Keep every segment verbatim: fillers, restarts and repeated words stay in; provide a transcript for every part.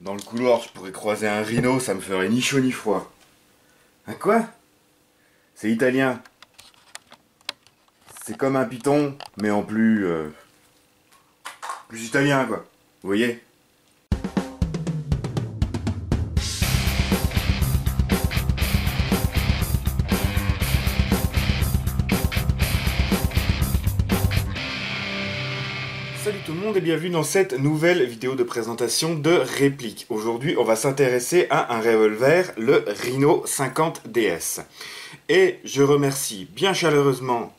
Dans le couloir, je pourrais croiser un rhino, ça me ferait ni chaud ni froid. Hein, quoi? C'est italien. C'est comme un python, mais en plus... Euh, plus italien, quoi. Vous voyez? Salut tout le monde et bienvenue dans cette nouvelle vidéo de présentation de réplique. Aujourd'hui, on va s'intéresser à un revolver, le Rhino cinquante D S. Et je remercie bien chaleureusement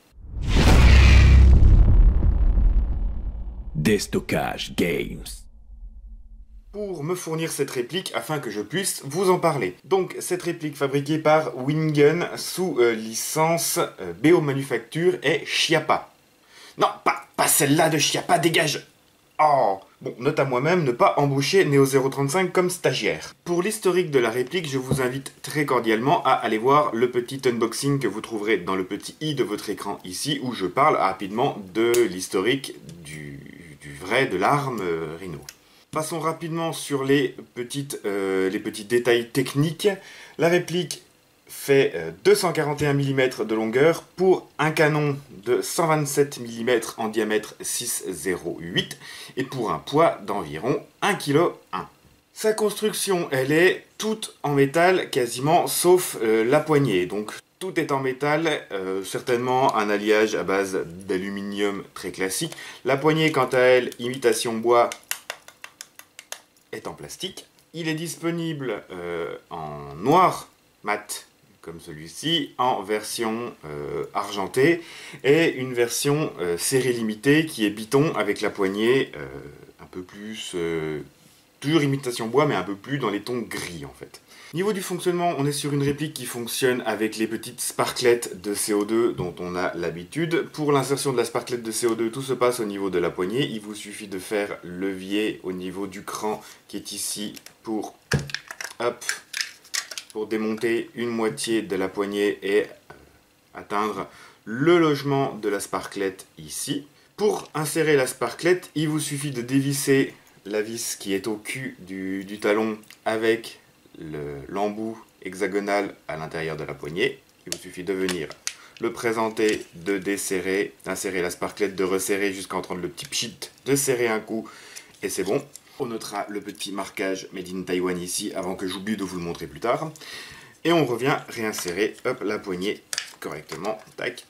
Destockage Games pour me fournir cette réplique afin que je puisse vous en parler. Donc cette réplique fabriquée par Wingen sous euh, licence euh, B O Manufacture et Chiappa. Non, pas, pas celle-là de Chiappa, dégage. Oh. Bon, note à moi-même, ne pas embaucher Neo zéro trente-cinq comme stagiaire. Pour l'historique de la réplique, je vous invite très cordialement à aller voir le petit unboxing que vous trouverez dans le petit i de votre écran ici, où je parle rapidement de l'historique du, du vrai, de l'arme euh, Rhino. Passons rapidement sur les, petites, euh, les petits détails techniques. La réplique fait deux cent quarante et un millimètres de longueur pour un canon de cent vingt-sept millimètres en diamètre six zéro huit et pour un poids d'environ un virgule un kilos. Sa construction, elle est toute en métal quasiment sauf euh, la poignée. Donc tout est en métal, euh, certainement un alliage à base d'aluminium très classique. La poignée quant à elle, imitation bois, est en plastique. Il est disponible euh, en noir mat comme celui-ci, en version euh, argentée et une version euh, série limitée qui est biton avec la poignée euh, un peu plus, euh, toujours imitation bois mais un peu plus dans les tons gris en fait. Niveau du fonctionnement, on est sur une réplique qui fonctionne avec les petites sparklettes de C O deux dont on a l'habitude. Pour l'insertion de la sparklette de C O deux, tout se passe au niveau de la poignée. Il vous suffit de faire levier au niveau du cran qui est ici pour... hop, pour démonter une moitié de la poignée et atteindre le logement de la sparklette ici. Pour insérer la sparklette, il vous suffit de dévisser la vis qui est au cul du, du talon avec l'embout hexagonal à l'intérieur de la poignée. Il vous suffit de venir le présenter, de desserrer, d'insérer la sparklette, de resserrer jusqu'à entendre le petit pchit, de serrer un coup et c'est bon. On notera le petit marquage Made in Taiwan ici avant que j'oublie de vous le montrer plus tard. Et on revient réinsérer hop, la poignée correctement. Tac.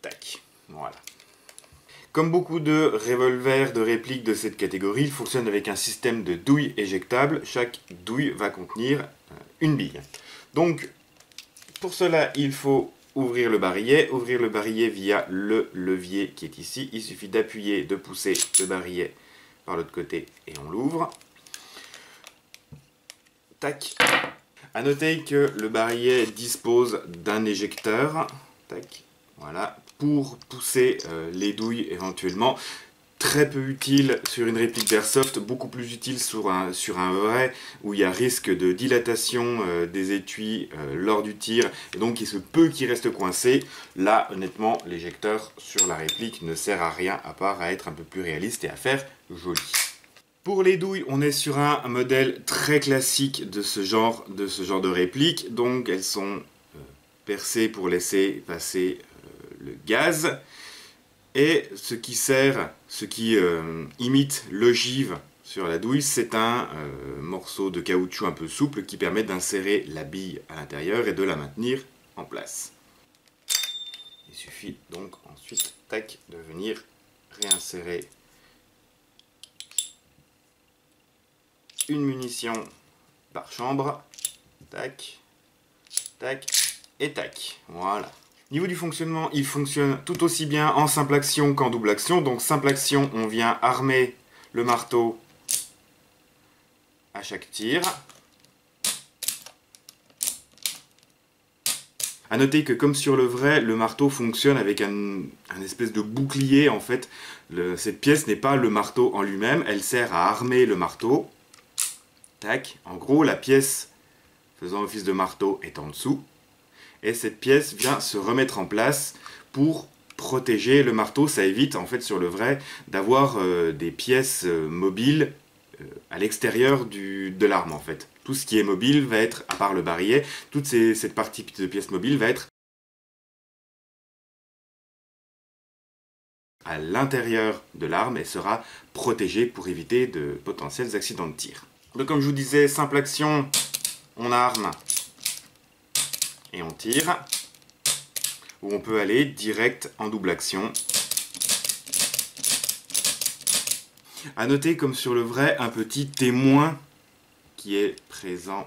Tac. Voilà. Comme beaucoup de revolvers de répliques de cette catégorie, il fonctionne avec un système de douilles éjectables. Chaque douille va contenir une bille. Donc, pour cela, il faut... ouvrir le barillet, ouvrir le barillet via le levier qui est ici. Il suffit d'appuyer, de pousser le barillet par l'autre côté et on l'ouvre. Tac. A noter que le barillet dispose d'un éjecteur. Tac. Voilà. Pour pousser euh, les douilles éventuellement. Très peu utile sur une réplique d'airsoft, beaucoup plus utile sur un, sur un vrai où il y a risque de dilatation euh, des étuis euh, lors du tir et donc il se peut qu'il reste coincé. Là honnêtement l'éjecteur sur la réplique ne sert à rien à part à être un peu plus réaliste et à faire joli. Pour les douilles, on est sur un modèle très classique de ce genre de, ce genre de réplique, donc elles sont euh, percées pour laisser passer euh, le gaz. Et ce qui sert, ce qui euh, imite l'ogive sur la douille, c'est un euh, morceau de caoutchouc un peu souple qui permet d'insérer la bille à l'intérieur et de la maintenir en place. Il suffit donc ensuite, tac, de venir réinsérer une munition par chambre, tac, tac et tac, voilà. Niveau du fonctionnement, il fonctionne tout aussi bien en simple action qu'en double action. Donc simple action, on vient armer le marteau à chaque tir. A noter que comme sur le vrai, le marteau fonctionne avec un, un espèce de bouclier en fait. Le, cette pièce n'est pas le marteau en lui-même, elle sert à armer le marteau. Tac. En gros, la pièce faisant office de marteau est en dessous. Et cette pièce vient se remettre en place pour protéger le marteau. Ça évite en fait sur le vrai d'avoir euh, des pièces euh, mobiles euh, à l'extérieur de l'arme en fait. Tout ce qui est mobile va être, à part le barillet, toute ces, cette partie de pièces mobiles va être à l'intérieur de l'arme et sera protégée pour éviter de potentiels accidents de tir. Donc comme je vous disais, simple action, on arme et on tire. Ou on peut aller direct en double action. À noter comme sur le vrai, un petit témoin qui est présent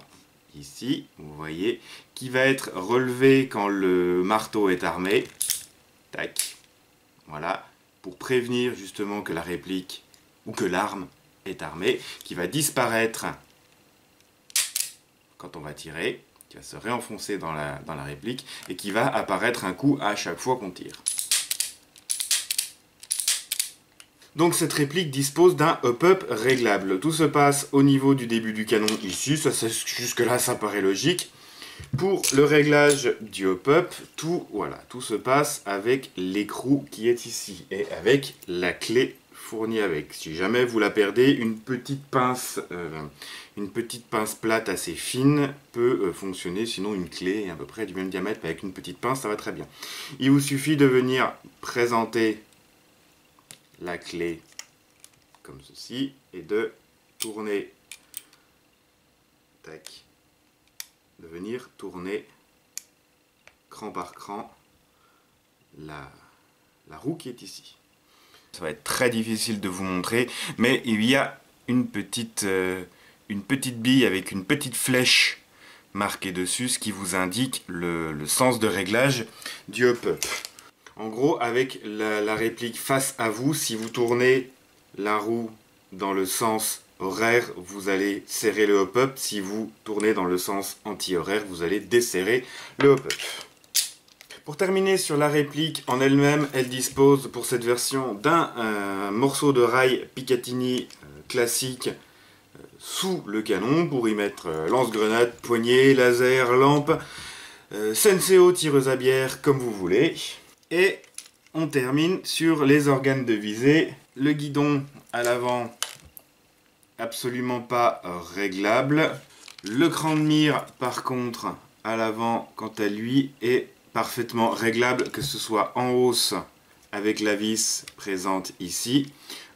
ici, vous voyez, qui va être relevé quand le marteau est armé. Tac, voilà, pour prévenir justement que la réplique ou que l'arme est armée, qui va disparaître quand on va tirer, qui va se réenfoncer dans la, dans la réplique et qui va apparaître un coup à chaque fois qu'on tire. Donc cette réplique dispose d'un up-up réglable. Tout se passe au niveau du début du canon ici, ça, ça, jusque-là ça paraît logique. Pour le réglage du up-up, tout, voilà, tout se passe avec l'écrou qui est ici et avec la clé fournie avec. Si jamais vous la perdez, une petite pince, euh, une petite pince plate assez fine peut euh, fonctionner, sinon une clé à peu près du même diamètre, mais avec une petite pince ça va très bien. Il vous suffit de venir présenter la clé comme ceci et de tourner, tac, de venir tourner cran par cran la, la roue qui est ici. Ça va être très difficile de vous montrer, mais il y a une petite, euh, une petite bille avec une petite flèche marquée dessus, ce qui vous indique le, le sens de réglage du up-up. En gros, avec la, la réplique face à vous, si vous tournez la roue dans le sens horaire, vous allez serrer le hop-up. Si vous tournez dans le sens anti-horaire, vous allez desserrer le hop-up. Pour terminer sur la réplique en elle-même, elle dispose pour cette version d'un euh, morceau de rail Picatinny euh, classique euh, sous le canon pour y mettre euh, lance-grenade, poignée, laser, lampe, euh, Senseo, tireuse à bière, comme vous voulez. Et on termine sur les organes de visée. Le guidon à l'avant, absolument pas réglable. Le cran de mire, par contre, à l'avant, quant à lui, est parfaitement réglable, que ce soit en hausse avec la vis présente ici,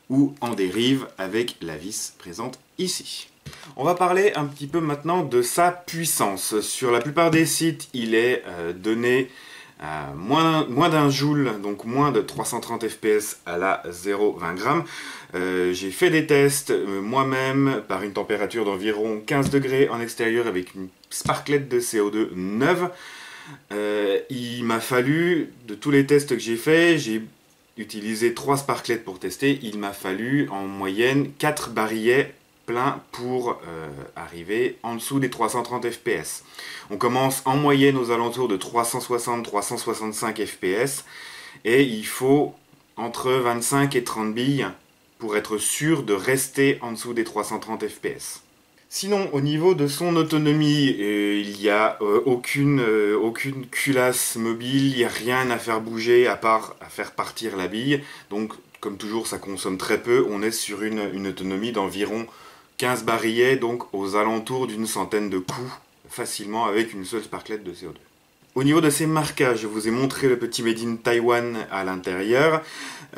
ou en dérive avec la vis présente ici. On va parler un petit peu maintenant de sa puissance. Sur la plupart des sites, il est euh, donné Euh, moins, moins d'un joule, donc moins de trois cent trente F P S à la zéro virgule vingt grammes. Euh, J'ai fait des tests euh, moi-même par une température d'environ quinze degrés en extérieur avec une sparklette de C O deux neuve. Euh, il m'a fallu, de tous les tests que j'ai faits, j'ai utilisé trois sparklettes pour tester, il m'a fallu en moyenne quatre barillets plein pour euh, arriver en dessous des trois cent trente F P S. On commence en moyenne aux alentours de trois cent soixante à trois cent soixante-cinq F P S et il faut entre vingt-cinq et trente billes pour être sûr de rester en dessous des trois cent trente F P S. Sinon, au niveau de son autonomie, euh, il n'y a euh, aucune, euh, aucune culasse mobile, il n'y a rien à faire bouger à part à faire partir la bille. Donc, comme toujours, ça consomme très peu. On est sur une, une autonomie d'environ quinze barillets, donc aux alentours d'une centaine de coups, facilement avec une seule sparklette de C O deux. Au niveau de ces marquages, je vous ai montré le petit Made in Taiwan à l'intérieur.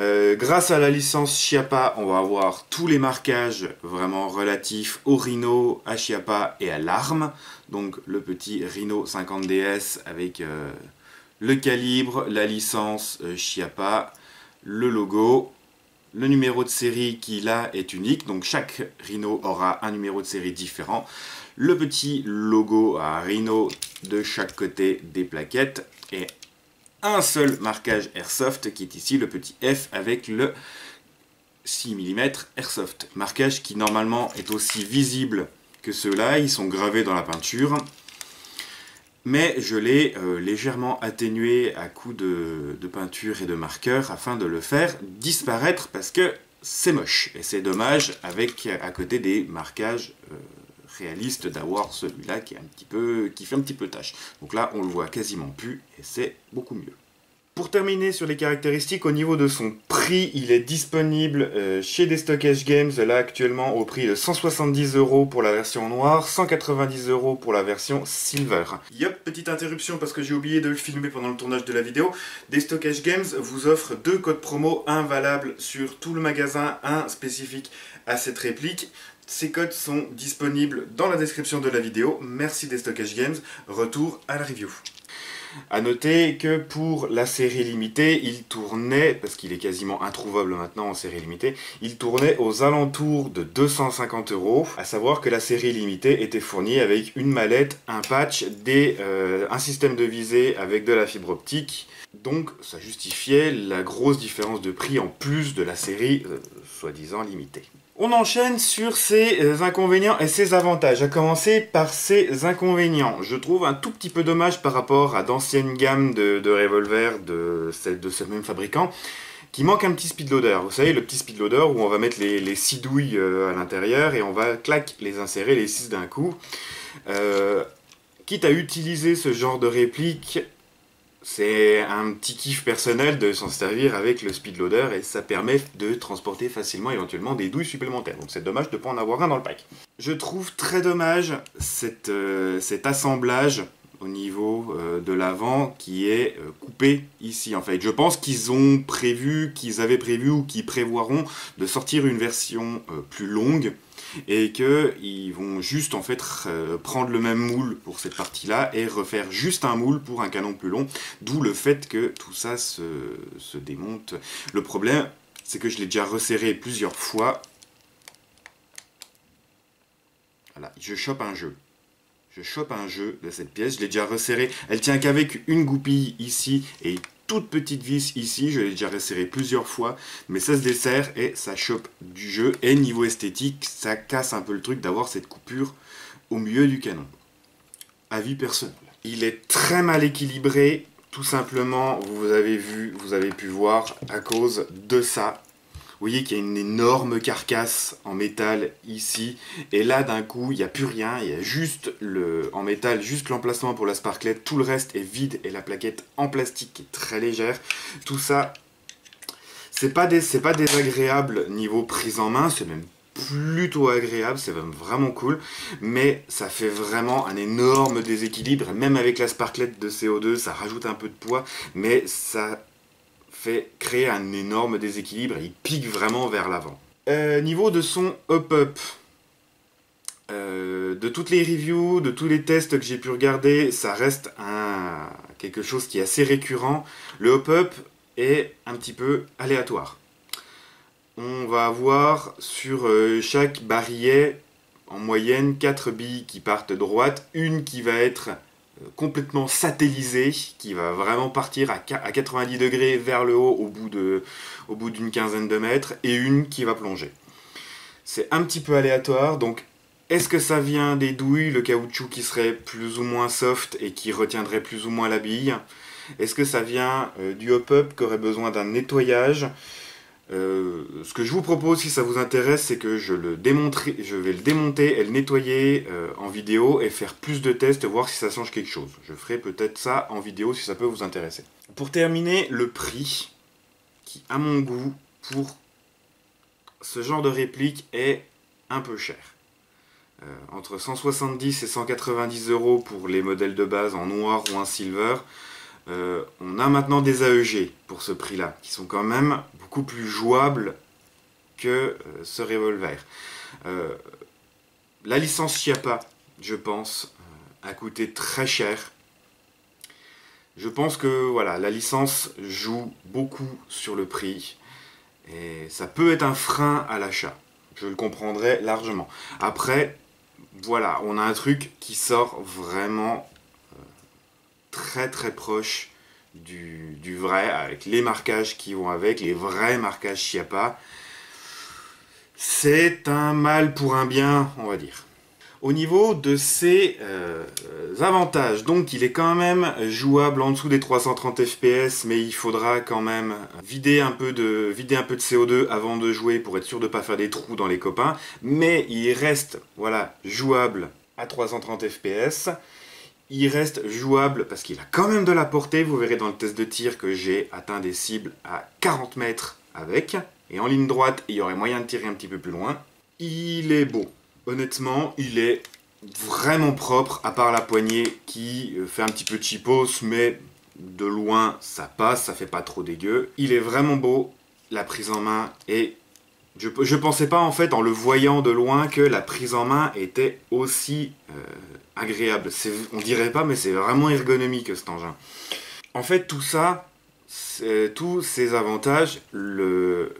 Euh, grâce à la licence Chiappa, on va avoir tous les marquages vraiment relatifs au Rhino, à Chiappa et à l'arme. Donc le petit Rhino cinquante D S avec euh, le calibre, la licence euh, Chiappa, le logo, le numéro de série qui là est unique, donc chaque Rhino aura un numéro de série différent. Le petit logo à Rhino de chaque côté des plaquettes et un seul marquage Airsoft qui est ici, le petit F avec le six millimètres Airsoft. Marquage qui normalement est aussi visible que ceux-là, ils sont gravés dans la peinture. Mais je l'ai euh, légèrement atténué à coup de, de peinture et de marqueur afin de le faire disparaître parce que c'est moche. Et c'est dommage avec à côté des marquages euh, réalistes d'avoir celui-là qui, qui fait un petit peu tâche. Donc là on le voit quasiment plus et c'est beaucoup mieux. Pour terminer sur les caractéristiques, au niveau de son prix, il est disponible euh, chez Destockage Games, là actuellement au prix de cent soixante-dix euros pour la version noire, cent quatre-vingt-dix euros pour la version silver. Yop, petite interruption parce que j'ai oublié de le filmer pendant le tournage de la vidéo. Destockage Games vous offre deux codes promo, un valable sur tout le magasin, un spécifique à cette réplique. Ces codes sont disponibles dans la description de la vidéo. Merci Destockage Games, retour à la review. A noter que pour la série limitée, il tournait, parce qu'il est quasiment introuvable maintenant en série limitée, il tournait aux alentours de deux cent cinquante euros, à savoir que la série limitée était fournie avec une mallette, un patch, des, euh, un système de visée avec de la fibre optique, donc ça justifiait la grosse différence de prix en plus de la série euh, soi-disant limitée. On enchaîne sur ses inconvénients et ses avantages, à commencer par ses inconvénients. Je trouve un tout petit peu dommage par rapport à d'anciennes gammes de, de revolvers de, de ce même fabricant, qui manque un petit speedloader. Vous savez, le petit speedloader où on va mettre les, les six douilles à l'intérieur et on va, clac, les insérer, les six d'un coup. Euh, quitte à utiliser ce genre de réplique, c'est un petit kiff personnel de s'en servir avec le speedloader et ça permet de transporter facilement éventuellement des douilles supplémentaires. Donc c'est dommage de ne pas en avoir un dans le pack. Je trouve très dommage cette, euh, cet assemblage au niveau euh, de l'avant qui est euh, coupé ici en fait. Je pense qu'ils ont prévu, qu'ils avaient prévu ou qu'ils prévoiront de sortir une version euh, plus longue et qu'ils vont juste en fait euh, prendre le même moule pour cette partie-là et refaire juste un moule pour un canon plus long, d'où le fait que tout ça se, se démonte. Le problème, c'est que je l'ai déjà resserré plusieurs fois. Voilà, je chope un jeu. Je chope un jeu de cette pièce, je l'ai déjà resserré, elle tient qu'avec une goupille ici et une toute petite vis ici, je l'ai déjà resserré plusieurs fois, mais ça se desserre et ça chope du jeu, et niveau esthétique, ça casse un peu le truc d'avoir cette coupure au milieu du canon. Avis personnel. Il est très mal équilibré, tout simplement, vous avez vu, vous avez pu voir, à cause de ça. Vous voyez qu'il y a une énorme carcasse en métal ici, et là d'un coup il n'y a plus rien, il y a juste le, en métal, juste l'emplacement pour la sparklette, tout le reste est vide et la plaquette en plastique est très légère. Tout ça, c'est pas, des, c'est pas désagréable niveau prise en main, c'est même plutôt agréable, c'est même vraiment cool, mais ça fait vraiment un énorme déséquilibre, même avec la sparklette de C O deux, ça rajoute un peu de poids, mais ça fait créer un énorme déséquilibre et il pique vraiment vers l'avant. Euh, niveau de son up-up, euh, de toutes les reviews, de tous les tests que j'ai pu regarder, ça reste un, quelque chose qui est assez récurrent. Le up-up est un petit peu aléatoire. On va avoir sur euh, chaque barillet, en moyenne, quatre billes qui partent droite, une qui va être complètement satellisé, qui va vraiment partir à quatre-vingt-dix degrés vers le haut au bout de, au bout d'une quinzaine de mètres, et une qui va plonger. C'est un petit peu aléatoire, donc est-ce que ça vient des douilles, le caoutchouc qui serait plus ou moins soft et qui retiendrait plus ou moins la bille? Est-ce que ça vient euh, du hop-up qui aurait besoin d'un nettoyage? Euh, ce que je vous propose, si ça vous intéresse, c'est que je, le démontre, je vais le démonter et le nettoyer euh, en vidéo et faire plus de tests, voir si ça change quelque chose. Je ferai peut-être ça en vidéo si ça peut vous intéresser. Pour terminer, le prix, qui à mon goût, pour ce genre de réplique, est un peu cher. Euh, entre cent soixante-dix et cent quatre-vingt-dix euros pour les modèles de base en noir ou en silver. Euh, on a maintenant des A E G pour ce prix-là, qui sont quand même beaucoup plus jouables que euh, ce revolver. Euh, la licence Chiappa, je pense, euh, a coûté très cher. Je pense que voilà, la licence joue beaucoup sur le prix, et ça peut être un frein à l'achat. Je le comprendrai largement. Après, voilà, on a un truc qui sort vraiment très très proche du, du vrai, avec les marquages qui vont avec, les vrais marquages Chiappa. C'est un mal pour un bien, on va dire. Au niveau de ses euh, avantages, donc il est quand même jouable en dessous des trois cent trente F P S, mais il faudra quand même vider un peu de, vider un peu de C O deux avant de jouer pour être sûr de ne pas faire des trous dans les copains, mais il reste voilà, jouable à trois cent trente F P S. il reste jouable parce qu'il a quand même de la portée. Vous verrez dans le test de tir que j'ai atteint des cibles à quarante mètres avec. Et en ligne droite, il y aurait moyen de tirer un petit peu plus loin. Il est beau. Honnêtement, il est vraiment propre, à part la poignée qui fait un petit peu cheapos, mais de loin, ça passe, ça fait pas trop dégueu. Il est vraiment beau, la prise en main est... Je, je pensais pas en fait en le voyant de loin que la prise en main était aussi euh, agréable. On dirait pas, mais c'est vraiment ergonomique cet engin. En fait, tout ça, tous ces avantages le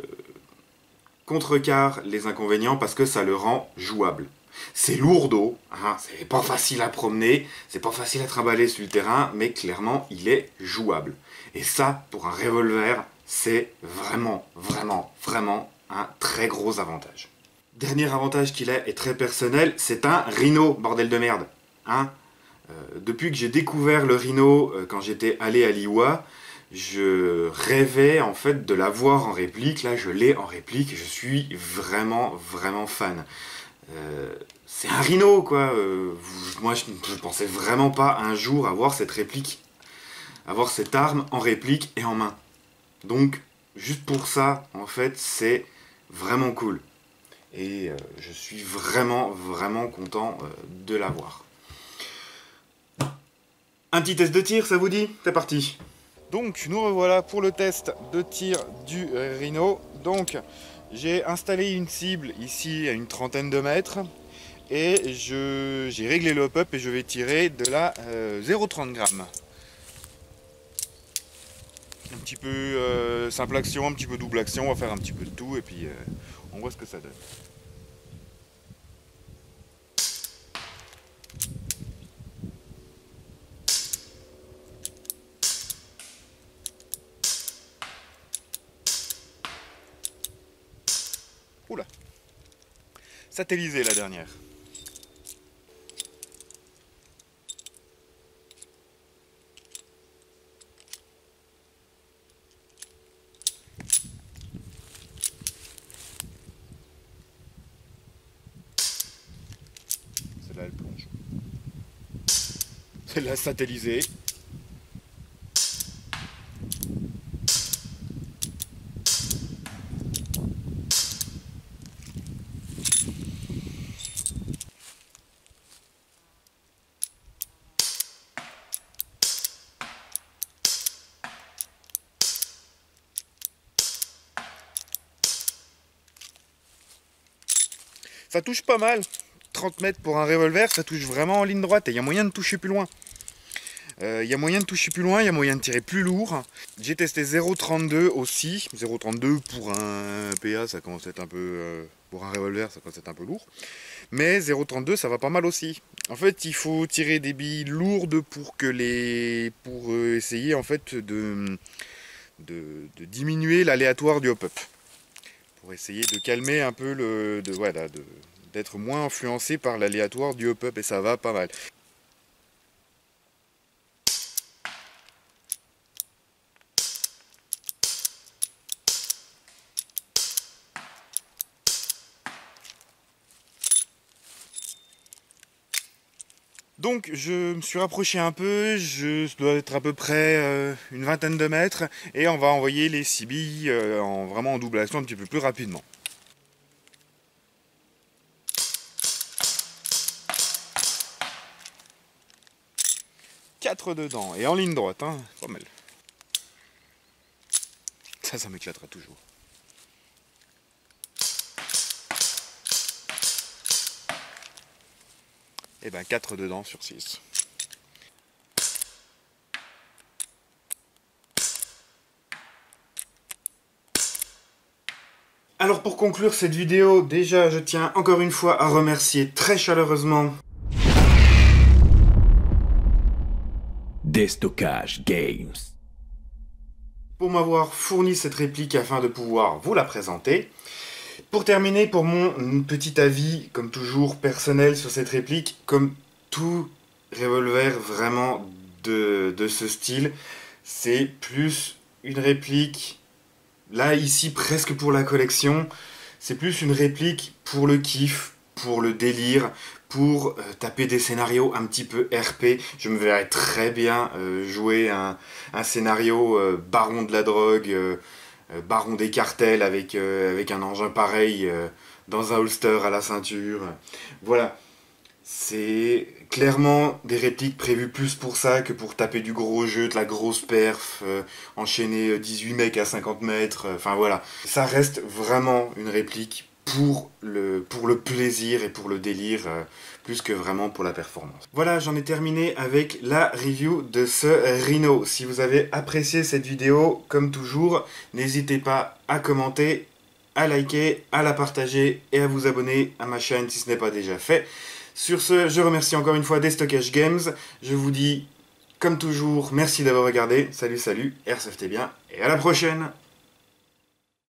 contrecarre les inconvénients parce que ça le rend jouable. C'est lourdeau, hein, c'est pas facile à promener, c'est pas facile à trimballer sur le terrain, mais clairement il est jouable. Et ça, pour un revolver, c'est vraiment, vraiment, vraiment un très gros avantage. Dernier avantage qu'il a, et très personnel, c'est un Rhino, bordel de merde. Hein, euh, depuis que j'ai découvert le Rhino, euh, quand j'étais allé à l'I W A, je rêvais en fait de l'avoir en réplique. Là, je l'ai en réplique, je suis vraiment, vraiment fan. Euh, c'est un Rhino quoi, euh, moi je ne pensais vraiment pas un jour avoir cette réplique, avoir cette arme en réplique et en main. Donc juste pour ça en fait c'est vraiment cool et euh, je suis vraiment vraiment content euh, de l'avoir. Un petit test de tir, ça vous dit? C'est parti. Donc nous revoilà pour le test de tir du Rhino. Donc j'ai installé une cible ici à une trentaine de mètres et j'ai réglé le hop-up et je vais tirer de la euh, zéro virgule trente grammes. Un petit peu euh, simple action, un petit peu double action, on va faire un petit peu de tout et puis euh, on voit ce que ça donne. Oula, satellisée la dernière. Celle-là elle plonge. Celle-là satellisée. Ça touche pas mal, trente mètres pour un revolver, ça touche vraiment en ligne droite et il y a moyen de toucher plus loin. Il euh, y a moyen de toucher plus loin, il y a moyen de tirer plus lourd. J'ai testé zéro virgule trente-deux aussi, zéro virgule trente-deux pour un P A ça commence à être un peu... Euh, pour un revolver ça commence à être un peu lourd. Mais zéro virgule trente-deux ça va pas mal aussi. En fait il faut tirer des billes lourdes pour que les... pour euh, essayer en fait de, de, de diminuer l'aléatoire du hop-up. Pour essayer de calmer un peu le... de, voilà, de, d'être moins influencé par l'aléatoire du hop-up et ça va pas mal. Donc je me suis rapproché un peu, je dois être à peu près euh, une vingtaine de mètres et on va envoyer les six billes euh, en, vraiment en double action un petit peu plus rapidement. quatre dedans et en ligne droite, hein, pas mal. Ça, ça m'éclatera toujours. Et ben quatre dedans sur six. Alors pour conclure cette vidéo, déjà je tiens encore une fois à remercier très chaleureusement Destockage Games pour m'avoir fourni cette réplique afin de pouvoir vous la présenter. Pour terminer, pour mon petit avis, comme toujours, personnel sur cette réplique, comme tout revolver vraiment de, de ce style, c'est plus une réplique, là, ici, presque pour la collection, c'est plus une réplique pour le kiff, pour le délire, pour euh, taper des scénarios un petit peu R P. Je me verrais très bien euh, jouer un, un scénario euh, baron de la drogue, euh, euh, baron des cartels avec, euh, avec un engin pareil euh, dans un holster à la ceinture. Voilà, c'est clairement des répliques prévues plus pour ça que pour taper du gros jeu, de la grosse perf, euh, enchaîner dix-huit mecs à cinquante mètres, enfin euh, voilà. Ça reste vraiment une réplique pour le, pour le plaisir et pour le délire, euh, plus que vraiment pour la performance. Voilà, j'en ai terminé avec la review de ce Rhino. Si vous avez apprécié cette vidéo, comme toujours, n'hésitez pas à commenter, à liker, à la partager et à vous abonner à ma chaîne si ce n'est pas déjà fait. Sur ce, je remercie encore une fois Destockage Games. Je vous dis, comme toujours, merci d'avoir regardé. Salut, salut, R C F T bien et à la prochaine.